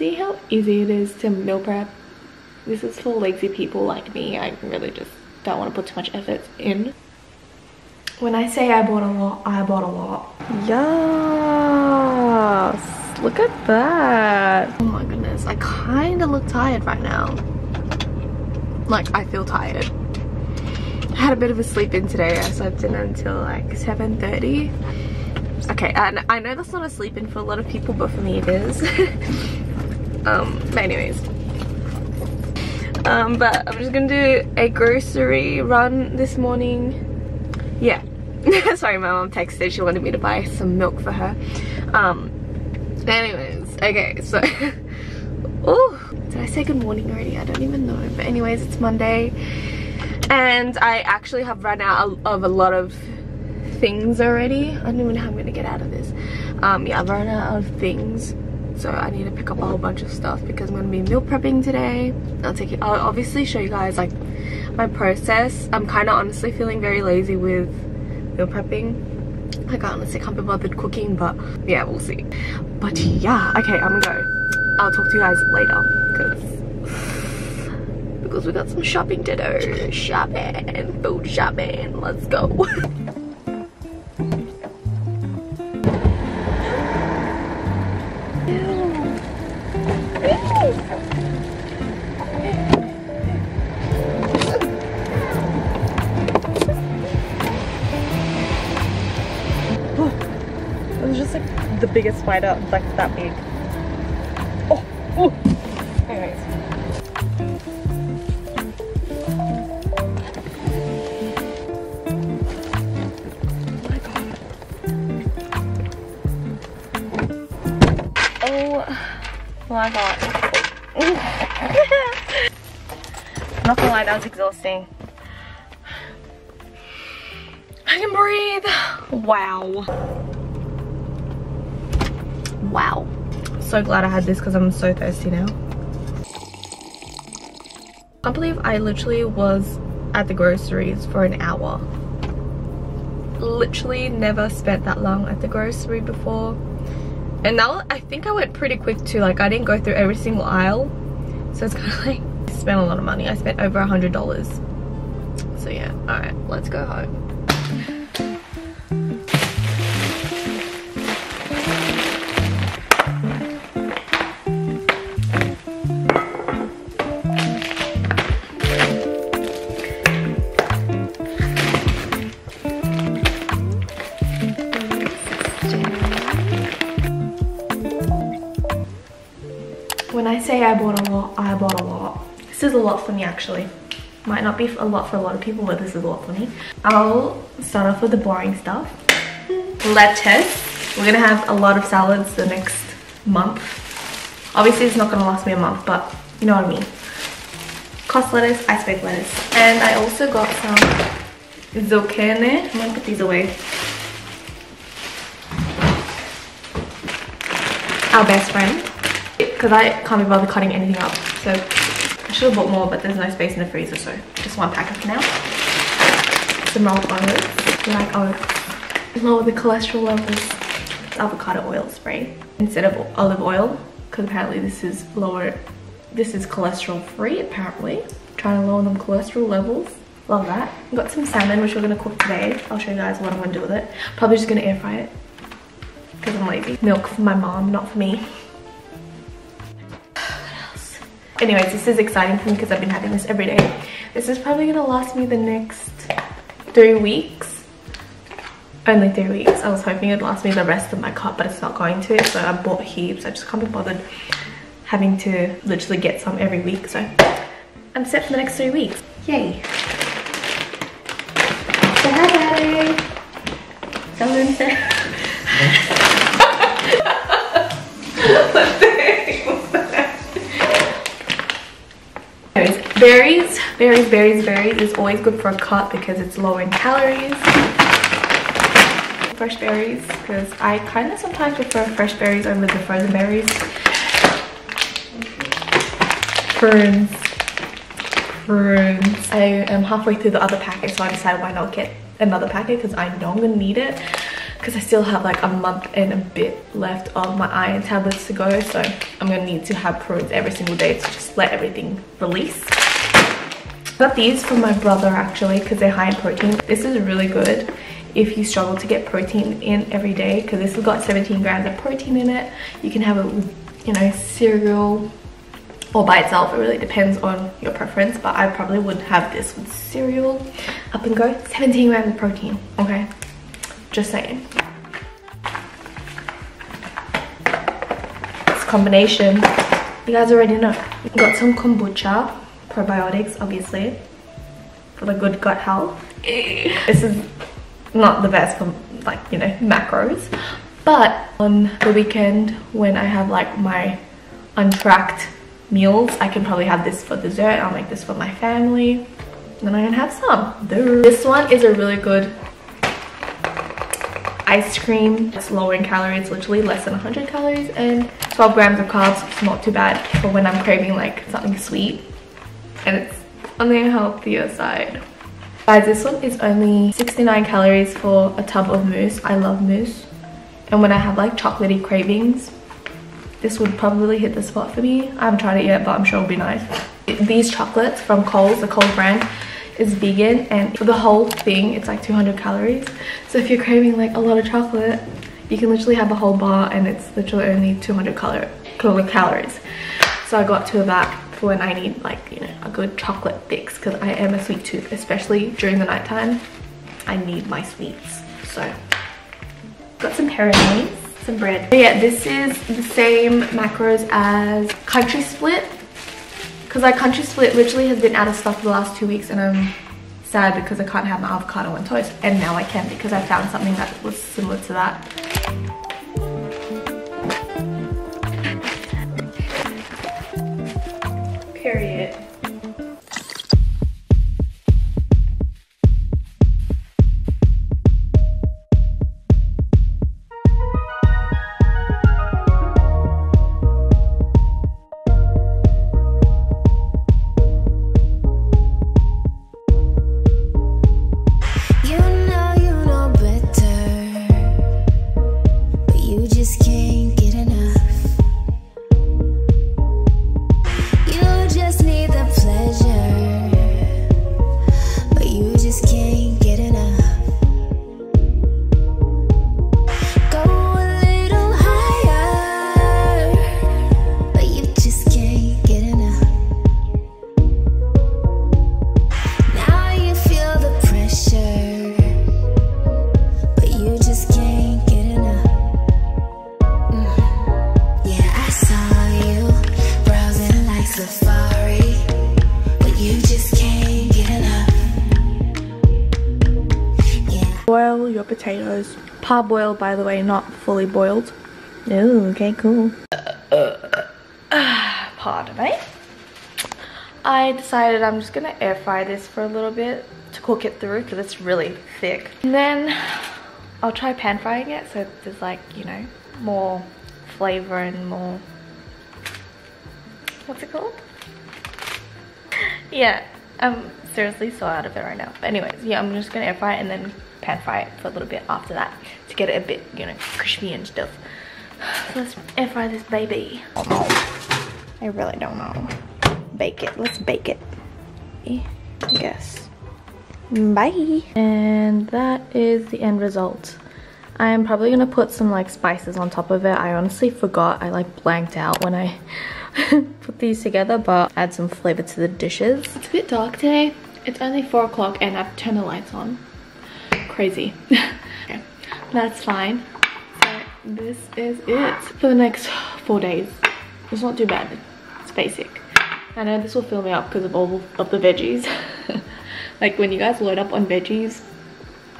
See how easy it is to meal prep? This is for lazy people like me. I really just don't want to put too much effort in. When I say I bought a lot, I bought a lot. Yes! Look at that! Oh my goodness, I kind of look tired right now. Like, I feel tired. I had a bit of a sleep in today. I slept in until like 7:30. Okay, and I know that's not a sleep in for a lot of people, but for me it is. But I'm just gonna do a grocery run this morning. Yeah. Sorry, my mom texted, she wanted me to buy some milk for her. Okay, so oh, did I say good morning already? I don't even know. But anyways, it's Monday and I actually have run out of a lot of things already. I don't even know how I'm gonna get out of this. Yeah, I've run out of things, so I need to pick up a whole bunch of stuff because I'm gonna be meal prepping today. I'll obviously show you guys like my process. I'm kind of honestly feeling very lazy with meal prepping. Like, I honestly can't be bothered cooking, but yeah, we'll see. But yeah, okay, I'm gonna go. I'll talk to you guys later because we got some shopping to do. Shopping, food shopping. Let's go. The biggest spider, like that big. Oh, oh. Anyways. Oh my god. Oh my god. Not gonna lie, that was exhausting. I can breathe. Wow. Wow. So glad I had this because I'm so thirsty now. I believe I literally was at the groceries for an hour. Literally never spent that long at the grocery before. And now I think I went pretty quick too. Like, I didn't go through every single aisle. So it's kind of like, I spent a lot of money. I spent over $100. So yeah, alright, let's go home. When I say I bought a lot, I bought a lot. This is a lot for me actually. Might not be a lot for a lot of people, but this is a lot for me. I'll start off with the boring stuff. Lettuce. We're gonna have a lot of salads the next month. Obviously it's not gonna last me a month, but you know what I mean. Cost lettuce, iceberg lettuce. And I also got some zucchini. I'm gonna put these away. Our best friend. Because I can't be bothered cutting anything up. So I should have bought more, but there's no space in the freezer, so just one packet for now. Some rolled olives. Like olives. Lower the cholesterol levels. Avocado oil spray instead of olive oil, because apparently this is lower. This is cholesterol free apparently. Trying to lower them cholesterol levels. Love that. Got some salmon which we're gonna cook today. I'll show you guys what I'm gonna do with it. Probably just gonna air fry it because I'm lazy. Milk for my mom, not for me. Anyways, this is exciting for me because I've been having this every day. This is probably going to last me the next 3 weeks. Only 3 weeks. I was hoping it'd last me the rest of my cut, but it's not going to. So I bought heaps. I just can't be bothered having to literally get some every week. So I'm set for the next 3 weeks. Yay. Say hi. Someone say hi. Berries, berries, berries, berries is always good for a cut because it's low in calories. Fresh berries, because I kind of sometimes prefer fresh berries over the frozen berries. Prunes. Prunes. I am halfway through the other packet, so I decided why not get another packet because I know I'm going to need it. because I still have like a month and a bit left of my iron tablets to go, so I'm gonna need to have prunes every single day to just let everything release. I got these from my brother actually because they're high in protein. This is really good if you struggle to get protein in every day, because this has got 17 grams of protein in it. You can have it with, you know, cereal or by itself. It really depends on your preference, but I probably would have this with cereal. Up and go. 17 grams of protein, okay? Just saying. It's a combination. You guys already know. We've got some kombucha, probiotics obviously, for the good gut health. This is not the best for, like, you know, macros, but on the weekend when I have like my untracked meals, I can probably have this for dessert. I'll make this for my family and then I can have some. This one is a really good ice cream. It's low in calories, literally less than 100 calories and 12 grams of carbs. It's not too bad for when I'm craving like something sweet and it's on the healthier side. Guys, this one is only 69 calories for a tub of mousse. I love mousse, and when I have like chocolatey cravings, this would probably hit the spot for me. I haven't tried it yet, but I'm sure it'll be nice. These chocolates from Coles, the Coles brand, is vegan, and for the whole thing it's like 200 calories. So if you're craving like a lot of chocolate, you can literally have a whole bar and it's literally only 200 calories. So I got two of that when I need, like, you know, a good chocolate fix, because I am a sweet tooth, especially during the nighttime. I need my sweets. So got some Pyrenees, some bread. But yeah, this is the same macros as Country Split, because like Country Split literally has been out of stock for the last 2 weeks, and I'm sad because I can't have my avocado on toast, and now I can because I found something that was similar to that. Period. Your potatoes, parboiled by the way, not fully boiled. Oh, okay, cool. Pardon me. I decided I'm just gonna air fry this for a little bit to cook it through because it's really thick, and then I'll try pan frying it so there's, like, you know, more flavor and more, what's it called? Yeah, I'm seriously so out of it right now. But anyways, yeah, I'm just gonna air fry it and then pan fry it for a little bit after that to get it a bit, you know, crispy and stuff. So let's air fry this baby. Oh no, I really don't know. Bake it. Let's bake it, I guess. Bye. And that is the end result. I am probably gonna put some like spices on top of it. I honestly forgot. I like blanked out when I put these together, but add some flavor to the dishes. It's a bit dark today. It's only 4 o'clock and I've turned the lights on. Crazy. Okay, that's fine. So this is it for the next 4 days. It's not too bad. It's basic. I know this will fill me up because of all of the veggies. Like, when you guys load up on veggies,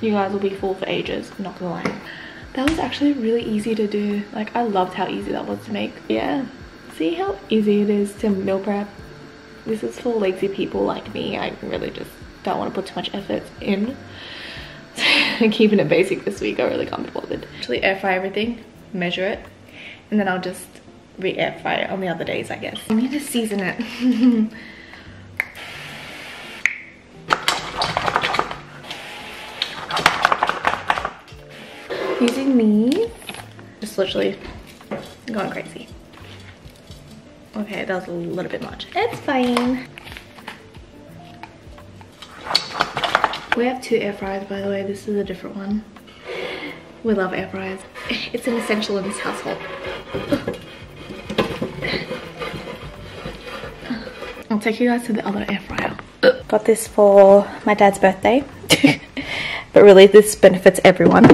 you guys will be full for ages, I'm not gonna lie. That was actually really easy to do. Like, I loved how easy that was to make. Yeah, see how easy it is to meal prep? This is for lazy people like me. I really just don't want to put too much effort in. Keeping it basic this week, I really can't be bothered. Actually air fry everything, measure it, and then I'll just re-air fry it on the other days, I guess. I need to season it. Usually doing these. Just literally going crazy. Okay, that was a little bit much. It's fine. We have two air fryers, by the way. This is a different one. We love air fryers. It's an essential in this household. I'll take you guys to the other air fryer. Got this for my dad's birthday. But really, this benefits everyone. I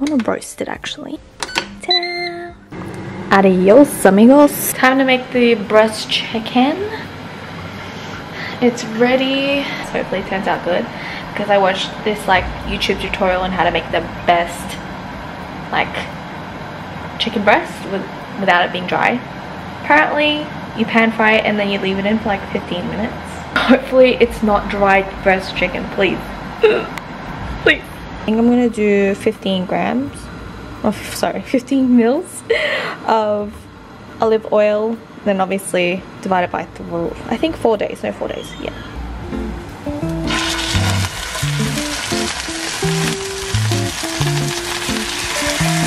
want to roast it, actually. Ta-da! Adios, amigos. Time to make the breast chicken. It's ready. Hopefully it turns out good, because I watched this like YouTube tutorial on how to make the best like chicken breast without it being dry. Apparently you pan fry it and then you leave it in for like 15 minutes. Hopefully it's not dried breast chicken, please. Please. I think I'm gonna do 15 grams, oh sorry, 15 mils of olive oil. Then obviously divide it by, I think 4 days, no 4 days, yeah.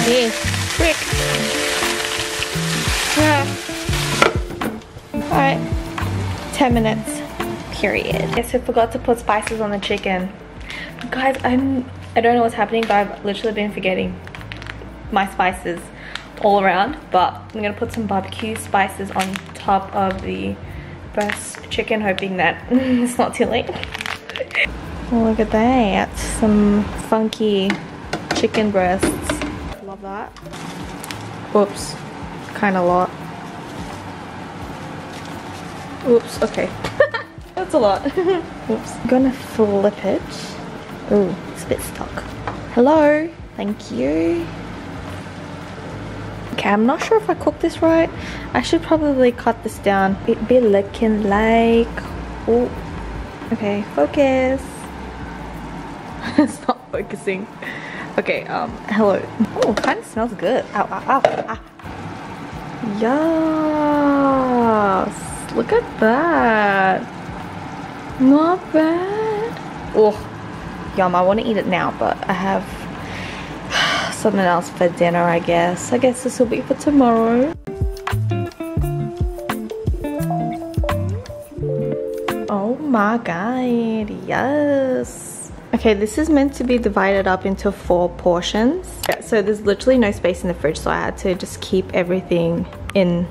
Yeah, quick. Yeah. Alright, 10 minutes, period. Yes, I forgot to put spices on the chicken. Guys, I don't know what's happening, but I've literally been forgetting my spices all around, but I'm gonna put some barbecue spices on top of the breast chicken, hoping that it's not too late. Look at that, that's some funky chicken breasts. Love that. Oops, kind of a lot. Oops, okay. That's a lot. Oops. I'm gonna flip it. Ooh, it's a bit stuck. Hello, thank you. Okay, I'm not sure if I cooked this right. I should probably cut this down. It be looking like... Oh, okay, focus. It's not focusing. Okay, hello. Oh, kind of smells good. Ow, ow, ow, ow. Yes, look at that. Not bad. Oh, yum, I want to eat it now, but I have something else for dinner, I guess. I guess this will be for tomorrow. Oh my god, yes. Okay, this is meant to be divided up into 4 portions. Yeah, so there's literally no space in the fridge, so I had to just keep everything in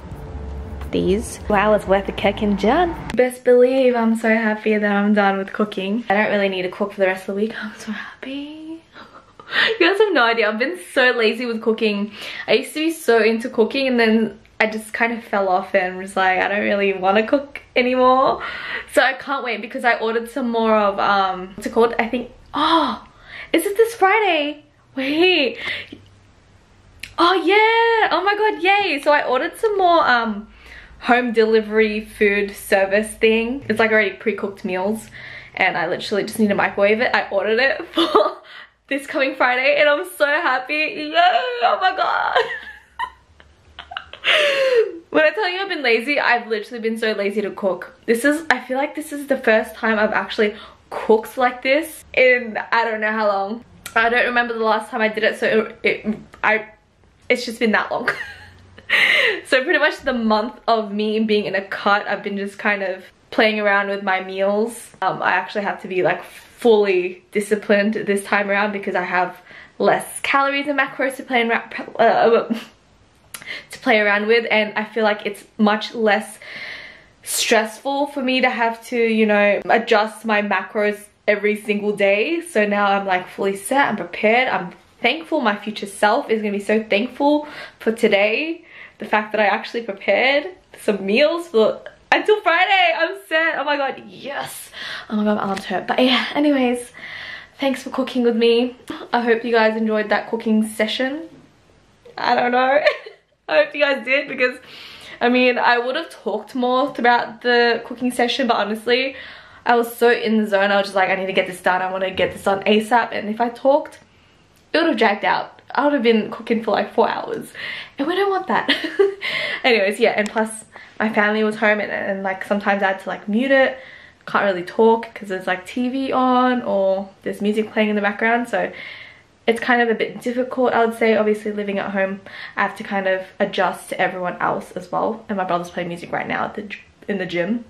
these. Wow, it's worth a cook and done. Best believe I'm so happy that I'm done with cooking. I don't really need to cook for the rest of the week. I'm so happy. You guys have no idea, I've been so lazy with cooking. I used to be so into cooking, and then I just kind of fell off and was like, I don't really want to cook anymore. So I can't wait, because I ordered some more of, what's it called? I think, oh, is it this Friday? Wait. Oh yeah, oh my god, yay. So I ordered some more home delivery food service thing. It's like already pre-cooked meals, and I literally just need to microwave it. I ordered it for... this coming Friday, and I'm so happy. Yeah, oh my god. When I tell you I've been lazy, I've literally been so lazy to cook. This is, I feel like this is the first time I've actually cooked like this in I don't know how long. I don't remember the last time I did it, so it's just been that long. So pretty much the month of me being in a cut, I've been just kind of playing around with my meals. I actually have to be like fully disciplined this time around, because I have less calories and macros to play around with, and I feel like it's much less stressful for me to have to, you know, adjust my macros every single day. So now I'm like fully set, I'm prepared, I'm thankful. My future self is gonna be so thankful for today, the fact that I actually prepared some meals for until Friday. I'm set. Oh my god, yes. Oh my god, my arms hurt. But yeah, anyways, thanks for cooking with me. I hope you guys enjoyed that cooking session. I don't know. I hope you guys did, because I mean, I would have talked more throughout the cooking session, but honestly, I was so in the zone. I was just like, I need to get this done. I want to get this done ASAP. And if I talked, it would have dragged out. I would have been cooking for like 4 hours, and we don't want that. Anyways, yeah, and plus my family was home, and like sometimes I had to like mute it. Can't really talk because there's like TV on or there's music playing in the background, so it's kind of a bit difficult, I would say. Obviously living at home, I have to kind of adjust to everyone else as well, and my brother's playing music right now in the gym,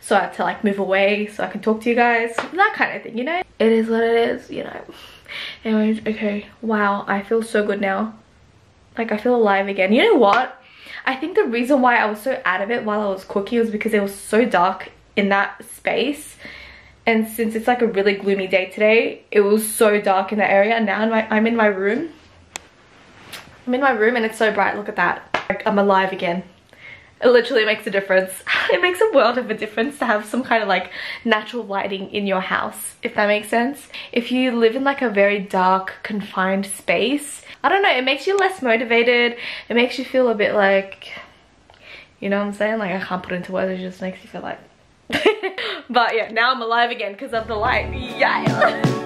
so I have to like move away so I can talk to you guys, that kind of thing, you know. It is what it is, you know. Anyways, okay, wow, I feel so good now. Like, I feel alive again. You know what? I think the reason why I was so out of it while I was cooking was because it was so dark in that space. And since it's like a really gloomy day today, it was so dark in that area. Now I'm in my room. I'm in my room and it's so bright. Look at that. Like, I'm alive again. It literally makes a difference. It makes a world of a difference to have some kind of like natural lighting in your house, if that makes sense. If you live in like a very dark, confined space, I don't know, it makes you less motivated. It makes you feel a bit like, you know what I'm saying? Like, I can't put into words, it just makes you feel like... But yeah, now I'm alive again because of the light. Yeah.